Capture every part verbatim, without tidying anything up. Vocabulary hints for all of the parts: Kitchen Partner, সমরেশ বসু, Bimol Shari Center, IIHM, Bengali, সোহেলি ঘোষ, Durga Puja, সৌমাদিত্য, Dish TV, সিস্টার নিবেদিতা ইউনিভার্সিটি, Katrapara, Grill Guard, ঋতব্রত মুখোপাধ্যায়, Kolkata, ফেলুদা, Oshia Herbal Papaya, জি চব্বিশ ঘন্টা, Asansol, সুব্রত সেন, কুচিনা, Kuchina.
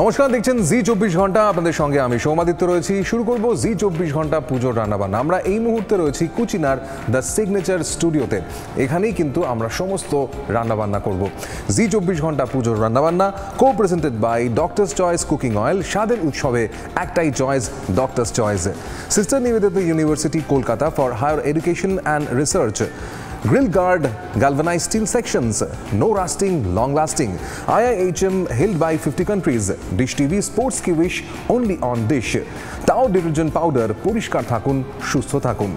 নমস্কার, দেখছেন জি চব্বিশ ঘন্টা। আপনাদের সঙ্গে আমি সৌমাদিত্য রয়েছি। শুরু করব জি চব্বিশ ঘন্টা পুজোর রান্নাবান্না। আমরা এই মুহূর্তে রয়েছি কুচিনার দ্য সিগনেচার স্টুডিওতে। এখানেই কিন্তু আমরা সমস্ত রান্নাবান্না করব। জি চব্বিশ ঘন্টা পুজোর রান্নাবান্না co presented by doctors choice cooking oil. স্বাদের উৎসবে অ্যাক্ট আই চয়েস ডক্টরস চয়েসে। সিস্টার নিবেদিতা ইউনিভার্সিটি Kolkata for higher education and research. Grill Guard, galvanized steel sections, no rusting, long lasting. I I H M, hailed by fifty countries. Dish T V, sports ki wish, only on Dish. Tao detergent powder, porishkar thakun, shusto thakun.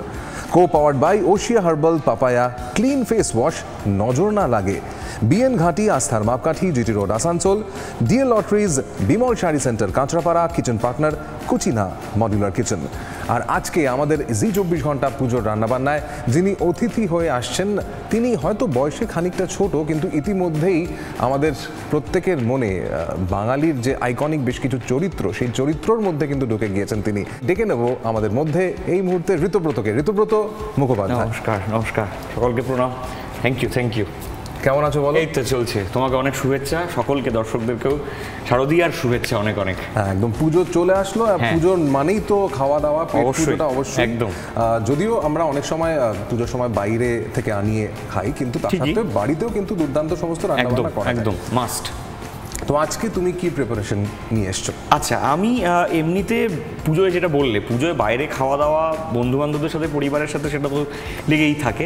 Co-powered by Oshia Herbal Papaya, clean face wash, nojor na lage. B N Gati Asthar, Mapkathi, G T Road, Asansol. D L Lotteries, Bimol Shari Center, Katrapara, Kitchen Partner, Kuchina, Modular Kitchen. আর আজকে আমাদের জি চব্বিশ ঘন্টা পুজোর রান্নাবান্নায় যিনি অতিথি হয়ে আসছেন, তিনি হয়তো বয়সে খানিকটা ছোট, কিন্তু ইতিমধ্যেই আমাদের প্রত্যেকের মনে বাঙালির যে আইকনিক বেশ কিছু চরিত্র, সেই চরিত্রর মধ্যে কিন্তু ঢুকে গিয়েছেন তিনি। ডেকে নেব আমাদের মধ্যে এই মুহূর্তে ঋতব্রতকে। ঋতব্রত মুখোপাধ্যায়, নমস্কার। নমস্কার, সকলকে প্রণাম। Thank you, thank you. কেমন আছো বলো? এই তো চলছে। তোমাকে অনেক শুভেচ্ছা, সকলকে, দর্শকদেরকেও শারদীয়ার শুভেচ্ছা অনেক অনেক। একদম, পুজো চলে আসলো। পুজোর মানেই তো খাওয়া দাওয়া, পুজোটা অবশ্যই একদম। যদিও আমরা অনেক সময় পুজোর সময় বাইরে থেকে আনিয়ে খাই, কিন্তু তার সাথে বাড়িতেও কিন্তু দুর্দান্ত সমস্ত রান্নাবান্না করা একদম মাস্ট। তো আজকে তুমি কি প্রিপারেশন নিয়ে এসছো? আচ্ছা, আমি এমনিতে পুজোয়, যেটা বললে, পুজোয় বাইরে খাওয়া দাওয়া, বন্ধুবান্ধবদের সাথে, পরিবারের সাথে, সেটা তো লেগেই থাকে।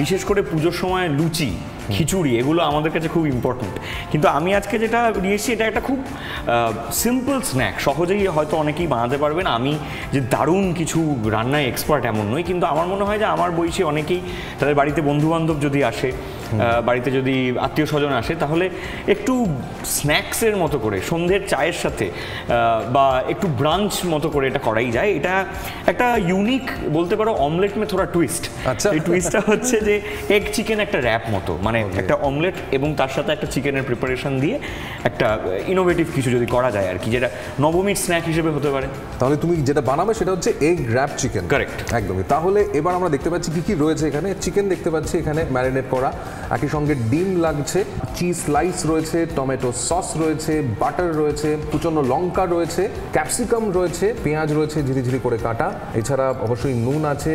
বিশেষ করে পুজোর সময় লুচি, খিচুড়ি, এগুলো আমাদের কাছে খুব ইম্পর্ট্যান্ট। কিন্তু আমি আজকে যেটা নিয়ে এসেছি, এটা একটা খুব সিম্পল স্ন্যাক। সহজেই হয়তো অনেকেই বানাতে পারবেন। আমি যে দারুণ কিছু রান্নায় এক্সপার্ট এমন নই, কিন্তু আমার মনে হয় যে আমার বয়সী অনেকেই তাদের বাড়িতে বন্ধুবান্ধব যদি আসে, বাড়িতে যদি আত্মীয় স্বজন আসে, তাহলে একটু স্ন্যাক্সের মতো করে সন্ধ্যের চায়ের সাথে বা একটু ব্রাঞ্চ মতো করে এটা করাই যায়। এটা একটা ইউনিক, বলতে পারো অমলেট মে থোড়া টুইস্ট। আচ্ছা, এই টুইস্টটা হচ্ছে যে এগ চিকেন একটা র্যাপ মতো, মানে একটা অমলেট এবং তার সাথে একটা চিকেনের প্রিপারেশন দিয়ে একটা ইনোভেটিভ কিছু যদি করা যায় আর কি, যেটা নবমীর স্ন্যাক হিসেবে হতে পারে। তাহলে তুমি যেটা বানাবে সেটা হচ্ছে এগ র্যাপ চিকেন। কারেক্ট, একদমই। তাহলে এবার আমরা দেখতে পাচ্ছি কি কি রয়েছে এখানে। চিকেন দেখতে পাচ্ছি এখানে ম্যারিনেট করা, একই সঙ্গে ডিম লাগছে, চিজ স্লাইস রয়েছে, টমেটো সস রয়েছে, বাটার রয়েছে, কুচনো লঙ্কা রয়েছে, ক্যাপসিকাম রয়েছে, পেঁয়াজ রয়েছে ঝিরিঝিরি করে কাটা, এছাড়া অবশ্যই নুন আছে,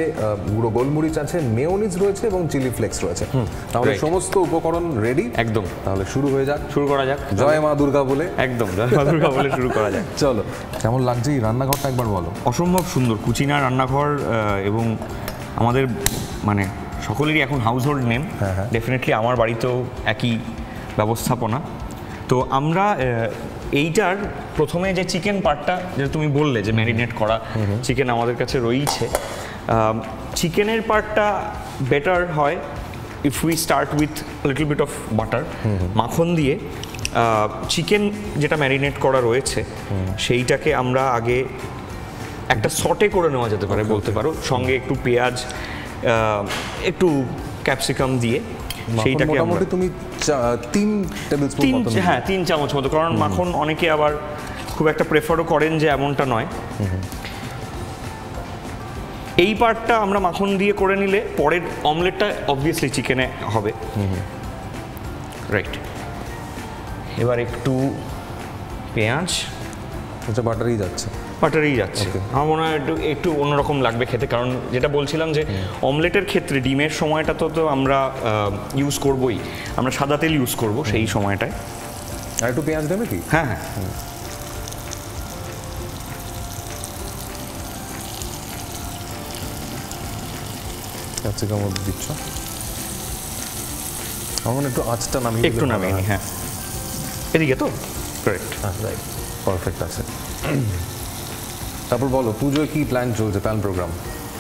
গুঁড়ো গোলমরিচ আছে, মেয়োনিজ রয়েছে এবং চিলি ফ্লেক্স রয়েছে। তাহলে সমস্ত উপকরণ রেডি একদম। তাহলে শুরু হয়ে যাক, শুরু করা যাক, জয় মা দুর্গা বলে। একদম, জয় মা দুর্গা বলে শুরু করা যাক। চলো, কেমন লাগছে এই রান্নাঘরটা একবার বলো। অসম্ভব সুন্দর কুচিনা রান্নাঘর এবং আমাদের মানে সকলেরই এখন হাউসহোল্ড নেম। ডেফিনেটলি আমার বাড়িতেও একই ব্যবস্থাপনা। তো আমরা এইটার প্রথমে যে চিকেন পার্টটা, যেটা তুমি বললে যে ম্যারিনেট করা চিকেন আমাদের কাছে রয়েছে, চিকেনের পার্টটা বেটার হয় if we start with little bit of butter. মাখন দিয়ে চিকেন যেটা ম্যারিনেট করা রয়েছে সেইটাকে আমরা আগে একটা সটে করে নেওয়া যেতে পারে বলতে পারো, সঙ্গে একটু পেঁয়াজ, একটু ক্যাপসিকাম দিয়ে সেইটাকে মোটামুটি তুমি তিন টেবিলস্পুন মতো, হ্যাঁ তিন চামচ মতো, কারণ মাখন অনেকে আবার খুব একটা প্রেফারও করেন, যে এমনটা নয়। এই পার্টটা আমরা মাখন দিয়ে করে নিলে পরের অমলেটটা অবভিয়াসলি চিকেনে হবে, রাইট। এবার একটু পেঁয়াজ, এটা বাটারই যাচ্ছে, বাটারই যাচ্ছে। আমার মনে হয় একটু একটু অন্যরকম লাগবে খেতে, কারণ যেটা বলছিলাম যে অমলেটের ক্ষেত্রে ডিমের সময়টা তো তো আমরা ইউজ করবই, আমরা সাদা তেল ইউজ করব সেই সময়টায়। আর একটু পেঁয়াজ দেবে কি? হ্যাঁ হ্যাঁ, ক্যাপসিকাম দিচ্ছ। আমার মনে একটু আঁচটা নামিয়ে একটু নামিয়ে নি। হ্যাঁ, এদিকে তো কারেক্ট, রাইট, পারফেক্ট আছে। তারপর বলো, পুজোর কি প্ল্যান চলছে, প্ল্যান প্রোগ্রাম?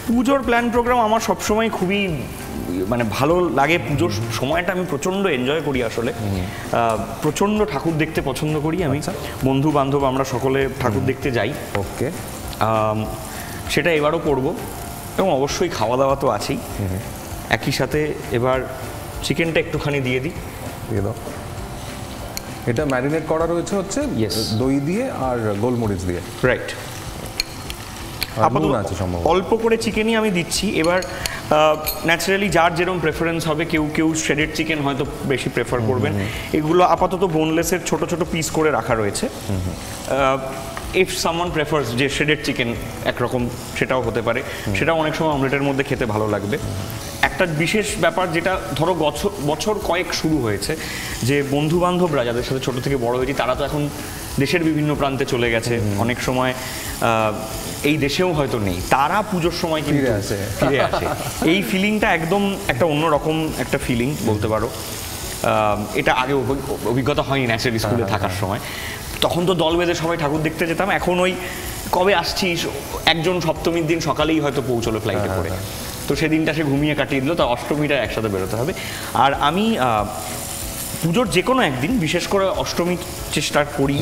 পুজোর প্ল্যান প্রোগ্রাম আমার সবসময় খুবই মানে ভালো লাগে। পুজোর সময়টা আমি প্রচণ্ড এনজয় করি আসলে, প্রচণ্ড ঠাকুর দেখতে পছন্দ করি আমি। বন্ধু বান্ধব আমরা সকলে ঠাকুর দেখতে যাই, ওকে, সেটা এবারও করব। এবং অবশ্যই খাওয়া দাওয়া তো আছেই। একই সাথে এবার চিকেনটা একটুখানি দিয়ে দিই, দিয়ে দাও। এটা ম্যারিনেট করা রয়েছে হচ্ছে দই দিয়ে আর গোলমরিচ দিয়ে, রাইট। অল্প করে চিকেনই আমি দিচ্ছি। এবার ন্যাচারালি যার যেরকম প্রেফারেন্স হবে, কেউ কেউ শ্রেডেড চিকেন হয়তো বেশি প্রেফার করবেন। এগুলো আপাতত বোনলেসের ছোট ছোট পিস করে রাখা রয়েছে। ইফ সামওয়ান প্রেফার্স যে শ্রেডেড চিকেন একরকম, সেটাও হতে পারে, সেটাও অনেক সময় অমলেটের মধ্যে খেতে ভালো লাগবে। একটা বিশেষ ব্যাপার যেটা ধরো বছর কয়েক শুরু হয়েছে, যে বন্ধুবান্ধবরা যাদের সাথে ছোট থেকে বড় হয়েছি তারা তো এখন দেশের বিভিন্ন প্রান্তে চলে গেছে, অনেক সময় এই দেশেও হয়তো নেই, তারা পুজোর সময় ফিরে আসে ফিরে আসে এই ফিলিংটা একদম একটা অন্যরকম একটা ফিলিং বলতে পারো। এটা আগে অভিজ্ঞতা হয়নি ন্যাচারালি স্কুলে থাকার সময়, তখন তো দল বেঁধে সবাই ঠাকুর দেখতে যেতাম। এখন ওই কবে আসছিস, একজন সপ্তমীর দিন সকালেই হয়তো পৌঁছলো ফ্লাইটে করে, তো সেদিনটা সে ঘুমিয়ে কাটিয়ে দিল, তা অষ্টমীটা একসাথে বেরোতে হবে। আর আমি পুজোর যে কোনো একদিন বিশেষ করে অষ্টমী চেষ্টা করি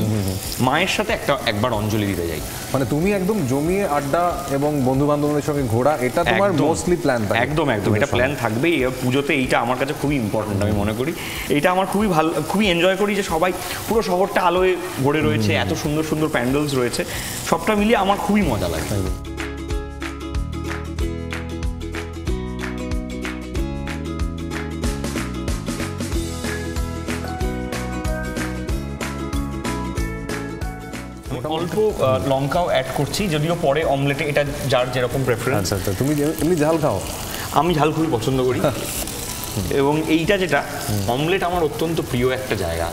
মায়ের সাথে একটা একবার অঞ্জলি দিতে যাই। মানে তুমি একদম জমিয়ে আড্ডা এবং বন্ধু বান্ধবদের সঙ্গে ঘোরা, এটা তোমার মোস্টলি প্ল্যান থাকে? একদম একদম এটা প্ল্যান থাকবেই পুজোতে। এইটা আমার কাছে খুবই ইম্পর্টেন্ট, আমি মনে করি এটা আমার খুবই ভালো, খুবই এনজয় করি যে সবাই পুরো শহরটা আলোয় ভরে রয়েছে, এত সুন্দর সুন্দর প্যান্ডেলস রয়েছে, সবটা মিলিয়ে আমার খুবই মজা লাগে। অল্প লঙ্কাও অ্যাড করছি, যদিও পরে অমলেটে, এটা যার যেরকম প্রেফারেন্স। আচ্ছা, তুমি এমনি ঝাল খাও? আমি ঝাল খুবই পছন্দ করি, এবং এইটা যেটা অমলেট আমার অত্যন্ত প্রিয় একটা জায়গা,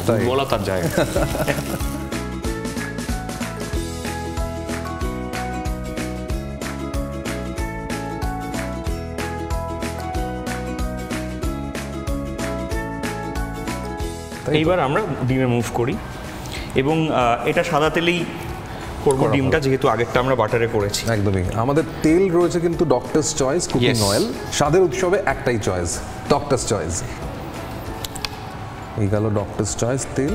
বলা তার জায়গা। এইবার আমরা ডিমে মুভ করি, এবং এটা সাদা তেলেই করব ডিমটা, যেহেতু আগেরটা আমরা বাটারে করেছি। একদমই আমাদের তেল রয়েছে কিন্তু ডক্টরস চয়েস কুকিং অয়েল, স্বাদের উৎসবে একটাই চয়েস, ডক্টরস চয়েস। এই গেল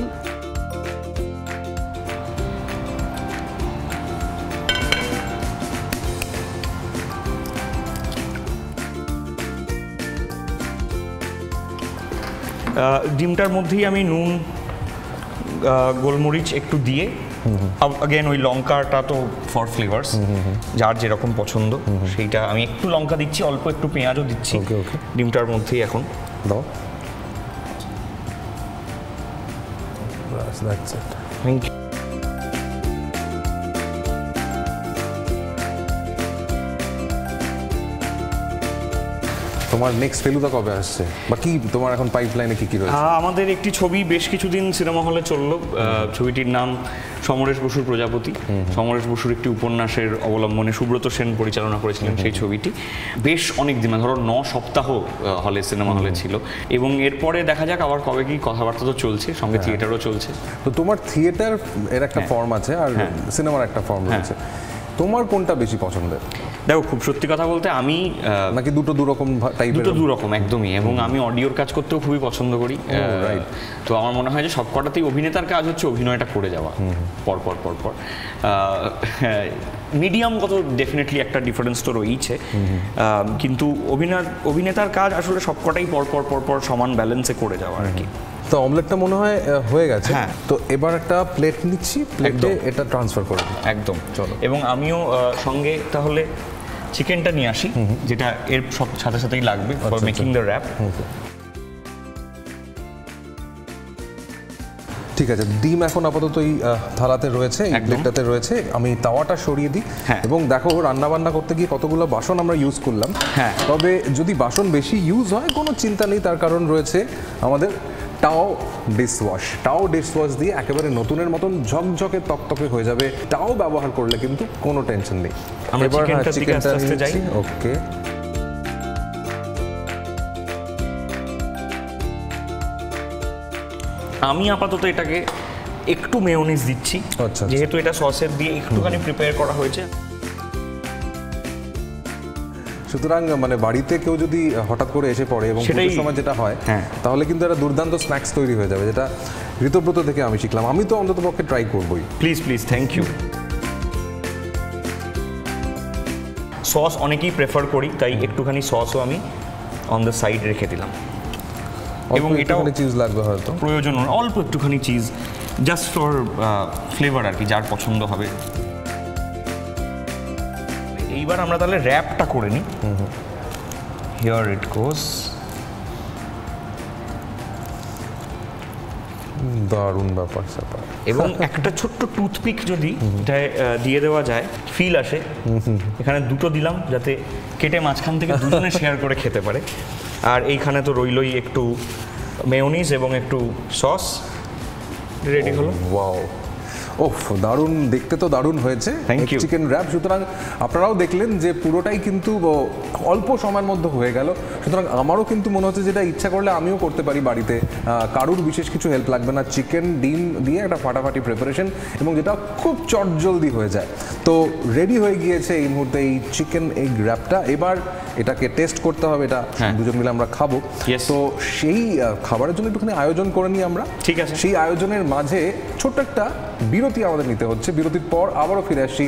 ডক্টরস চয়েস তেল। ডিমটার মধ্যেই আমি নুন গোলমরিচ একটু দিয়ে, আগেন ওই লঙ্কাটা তো ফর ফ্লেভার্স, যার যেরকম পছন্দ সেইটা। আমি একটু লঙ্কা দিচ্ছি, অল্প একটু পেঁয়াজও দিচ্ছি ডিমটার মধ্যেই। এখন দাও, দ্যাটস ইট, থ্যাংক ইউ। তোমার নেক্সট ফেলুদা কবে আসছে, বা কি তোমার এখন পাইপলাইনে কি কি রয়েছে? আমাদের একটি ছবি বেশ কিছুদিন সিনেমা হলে চললো, ছবিটির নাম সমরেশ বসুর প্রজাপতি। সমরেশ বসুর একটি উপন্যাসের অবলম্বনে সুব্রত সেন পরিচালনা করেছিলেন সেই ছবিটি। বেশ অনেক দিন, ধরো ন সপ্তাহ হলে সিনেমা হলে ছিল, এবং এরপরে দেখা যাক আবার কবে কি, কথাবার্তা তো চলছে, সঙ্গে থিয়েটারও চলছে। তো তোমার থিয়েটার এর একটা ফর্ম আছে, আর সিনেমার একটা ফর্ম আছে, তোমার কোনটা বেশি পছন্দের? দেখো, খুব সত্যি কথা বলতে আমি নাকি দুটো দুরকম টাইপের, দুটো দুরকম একদমই। এবং আমি অডিওর কাজ করতেও খুবই পছন্দ করি, তো আমার মনে হয় যে সবকটাতেই অভিনেতার কাজ হচ্ছে অভিনয়টা করে যাওয়া পরপর পরপর। মিডিয়াম কত ডেফিনেটলি একটা ডিফারেন্স তো রয়েছে, কিন্তু অভিনয় অভিনেতার কাজ আসলে সবকটাই পরপর পরপর সমান ব্যালেন্সে করে যাওয়া আর কি। তো অমলেটটা মনে হয় হয়ে গেছে, তো এবার একটা প্লেট নিচ্ছি, প্লেটে এটা ট্রান্সফার করব। একদম, চলো। এবং আমিও সঙ্গে তাহলে চিকেনটা নিয়ে আসি, যেটা এর সাথে সাথেই লাগবে ফর মেকিং দ্য র‍্যাপ। ঠিক আছে, ডিম এখন আপাতত এই থালাতে রয়েছে, এই প্লেটটাতে রয়েছে। আমি তাওয়াটা সরিয়ে দিই, এবং দেখো রান্না বান্না করতে গিয়ে কতগুলো বাসন আমরা ইউজ করলাম। তবে যদি বাসন বেশি ইউজ হয় কোনো চিন্তা নেই, তার কারণ রয়েছে আমাদের টাও ডিশওয়াশ। টাও ডিশওয়াশ দিয়ে একেবারে নতুনের মতন ঝকঝকে তকতকে হয়ে যাবে। টাও ব্যবহার করলে কিন্তু কোনো টেনশন নেই। আমরা চিকেনটা চিকেনটা আস্তে যাই। ওকে, আমি আপাতত এটাকে একটু মেয়োনিজ দিচ্ছি, যেহেতু এটা সসের দিয়ে একটুখানি প্রিপেয়ার করা হয়েছে। সুতরাং মানে বাড়িতে কেউ যদি হঠাৎ করে এসে পড়ে, এবং সেই সময় যেটা হয়, তাহলে কিন্তু একটা দুর্দান্ত স্ন্যাক্স তৈরি হয়ে যাবে, যেটা ঋতব্রত থেকে আমি শিখলাম। আমি তো অন্তত পক্ষে ট্রাই করবই। Please please, thank you. Sauce অনেকেই প্রেফার করি, তাই একটুখানি সসও আমি অন দ্য সাইড রেখে দিলাম, এবং এটাও চিজ লাগবে হয়তো, প্রয়োজন অল্প একটুখানি চিজ, জাস্ট ফর ফ্লেভার আর কি, যার পছন্দ হবে। এইবার আমরা তাহলে র‍্যাপটা করে নি হিয়ার ইট গোস দারুণ ব্যাপার স্যাপার এবং একটা ছোট টুথপিক যদি এটা দিয়ে দেওয়া যায় ফিল আসে এখানে দুটো দিলাম যাতে কেটে মাছখান থেকে দুজনে শেয়ার করে খেতে পারে আর এইখানে তো রইলই একটু মেয়োনিজ এবং একটু সস রেডি হলো ওয়াও ওফ দারুণ দেখতে তো দারুণ হয়েছে চিকেন র‍্যাপ সুতরাং আপনারাও দেখলেন যে পুরোটাই কিন্তু অল্প সময়ের মধ্যে হয়ে গেল সুতরাং আমারও কিন্তু মনে হচ্ছে যেটা ইচ্ছা করলে আমিও করতে পারি বাড়িতে কারুর বিশেষ কিছু হেল্প লাগবে না চিকেন ডিম দিয়ে একটা ফাটাফাটি প্রিপারেশন এবং যেটা খুব চটজলদি হয়ে যায় তো রেডি হয়ে গিয়েছে এই মুহূর্তে এই চিকেন এগ র‍্যাপটা এবার এটাকে টেস্ট করতে হবে এটা দুজন মিলে আমরা খাবো তো সেই খাবারের জন্য একটুখানি আয়োজন করে নিই আমরা ঠিক আছে সেই আয়োজনের মাঝে ছোট্ট একটা বিরতি আমাদের নিতে হচ্ছে বিরতির পর আবারও ফিরে আসছি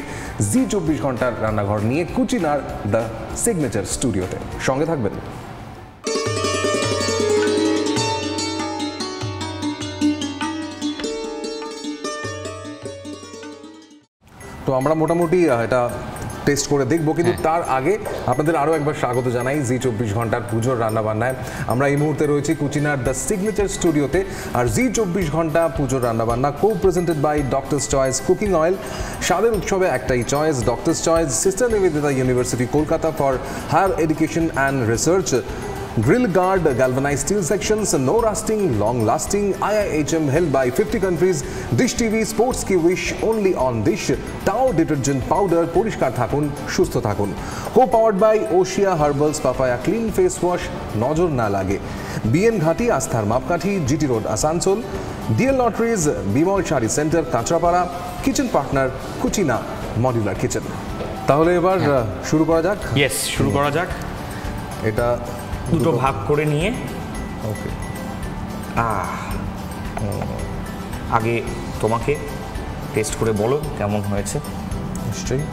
জি চব্বিশ ঘন্টার রান্নাঘর নিয়ে কুচিনার দ্য সিগনেচার স্টুডিওতে সঙ্গে থাকবেন তো আমরা মোটামুটি এটা টেস্ট করে দেখব কিন্তু তার আগে আপনাদের আরও একবার স্বাগত জানাই জি চব্বিশ ঘন্টার পুজোর রান্নাবান্নায় আমরা এই মুহূর্তে রয়েছি কুচিনার দ্য সিগনেচার স্টুডিওতে আর জি চব্বিশ ঘন্টা পুজোর রান্নাবান্না co presented by doctors choice cooking oil স্বাদের উৎসবে একটাই choice doctors choice সিস্টার নিবেদিতা ইউনিভার্সিটি Kolkata for higher education and research Grill Guard, galvanized steel sections, no rusting, long-lasting, I I H M held by fifty countries, Dish T V, sports ki wish, only on Dish, Tao detergent powder, porishkar thakun, shusto thakun. Co-powered by Oshia Herbal Papaya clean face wash, nojor na lage. B N Gati Asthar Mapkathi, G T Road, Asansol, D L Lotteries, Bimol Shari Center, Katrapara, Kitchen Partner, Kuchina, Modular Kitchen. Tahole ebar shuru kora jak? Yes, shuru kora jak. Eta দুটো ভাগ করে নিয়ে ওকে আগে তোমাকে test করে বলো কেমন হয়েছে নিশ্চয়ই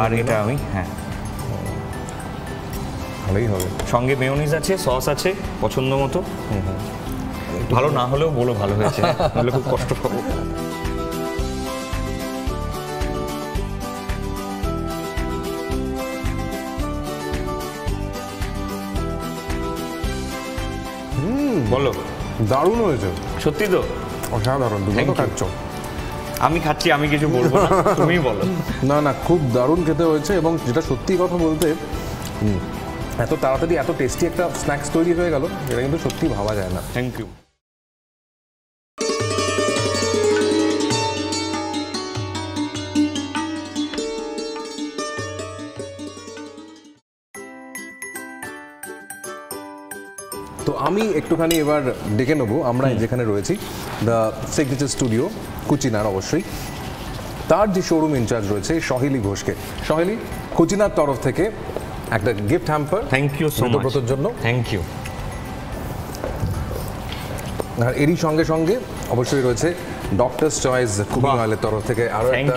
আর এটা আমি হ্যাঁ ভালোই হবে সঙ্গে মেয়োনিজ আছে সস আছে পছন্দ মতো ভালো না হলেও বলো ভালো হয়েছে তাহলে খুব কষ্ট পাবো বলো দারুণ হয়েছে সত্যি তো অসাধারণ দুটো খাচ্ছ আমি খাচ্ছি আমি কিছু বলবো না তুমি বলো না না খুব দারুণ খেতে হয়েছে এবং যেটা সত্যি কথা বলতে এত তাড়াতাড়ি এত টেস্টি একটা স্ন্যাক্স তৈরি হয়ে গেল এটা কিন্তু সত্যি ভাবা যায় না থ্যাংক ইউ তো আমি একটুখানি এবার ডেকে নেবো আমরা যেখানে রয়েছি দ্য সিগনেচার স্টুডিও কুচিনার অবশ্যই তার যে শোরুম ইনচার্জ রয়েছে সোহেলি ঘোষকে সোহেলি কুচিনার তরফ থেকে একটা gift hamper thank you so much এর জন্য থ্যাংক ইউ আর এরই সঙ্গে সঙ্গে অবশ্যই রয়েছে ডক্টরস চয়েস কুকিং অয়েলের তরফ থেকে আরও একটা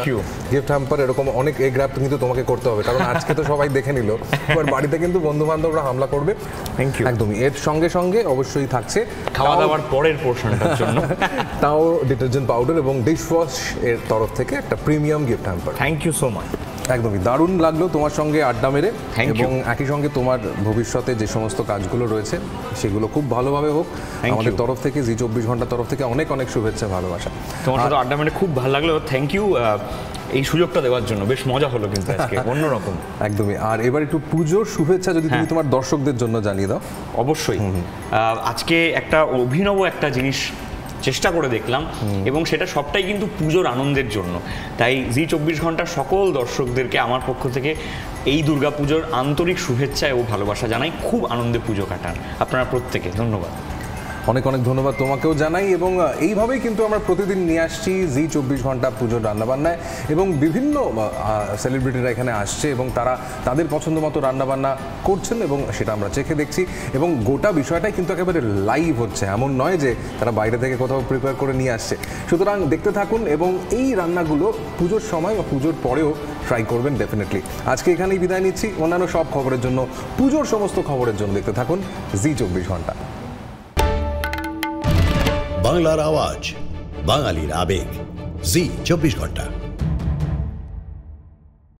গিফট হ্যাম্পার এরকম অনেক এগ র‍্যাপ কিন্তু তোমাকে করতে হবে কারণ আজকে তো সবাই দেখে নিল বাট বাড়িতে কিন্তু বন্ধুবান্ধবরা হামলা করবে থ্যাংক ইউ একদমই এর সঙ্গে সঙ্গে অবশ্যই থাকছে খাওয়া দাওয়ার পরের পোর্শনটার জন্য তাও ডিটারজেন্ট পাউডার এবং ডিশওয়াশ এর তরফ থেকে একটা premium gift hamper thank you so much একদমই দারুণ লাগলো তোমার সঙ্গে আড্ডা মেরে এবং একই সঙ্গে তোমার ভবিষ্যতে যে সমস্ত কাজগুলো রয়েছে সেগুলো খুব ভালোভাবে হোক আমাদের তরফ থেকে জি চব্বিশ ঘন্টার তরফ থেকে অনেক অনেক শুভেচ্ছা ভালোবাসা তোমার সাথে আড্ডা মেরে খুব ভালো লাগলো থ্যাংক ইউ এই সুযোগটা দেওয়ার জন্য বেশ মজা হলো কিন্তু আজকে অন্যরকম একদমই আর এবার একটু পুজোর শুভেচ্ছা যদি তুমি তোমার দর্শকদের জন্য জানিয়ে দাও অবশ্যই আজকে একটা অভিনব একটা জিনিস চেষ্টা করে দেখলাম এবং সেটা সবটাই কিন্তু পুজোর আনন্দের জন্য তাই জি চব্বিশ ঘন্টার সকল দর্শকদেরকে আমার পক্ষ থেকে এই দুর্গা পুজোর আন্তরিক শুভেচ্ছা ও ভালোবাসা জানাই খুব আনন্দে পুজো কাটান আপনারা প্রত্যেকে ধন্যবাদ অনেক অনেক ধন্যবাদ তোমাকেও জানাই এবং এইভাবেই কিন্তু আমরা প্রতিদিন নিয়ে আসছি জি চব্বিশ ঘন্টা পুজোর রান্নাবান্নায় এবং বিভিন্ন সেলিব্রিটিরা এখানে আসছে এবং তারা তাদের পছন্দ মতো রান্নাবান্না করছেন এবং সেটা আমরা চেখে দেখছি এবং গোটা বিষয়টাই কিন্তু একেবারে লাইভ হচ্ছে এমন নয় যে তারা বাইরে থেকে কোথাও প্রিপেয়ার করে নিয়ে আসছে সুতরাং দেখতে থাকুন এবং এই রান্নাগুলো পুজোর সময় বা পুজোর পরেও ট্রাই করবেন ডেফিনেটলি আজকে এখানেই বিদায় নিচ্ছি অন্যান্য সব খবরের জন্য পুজোর সমস্ত খবরের জন্য দেখতে থাকুন জি চব্বিশ ঘন্টা বাংলার আওয়াজ বাঙালির আবেগ জি চব্বিশ ঘন্টা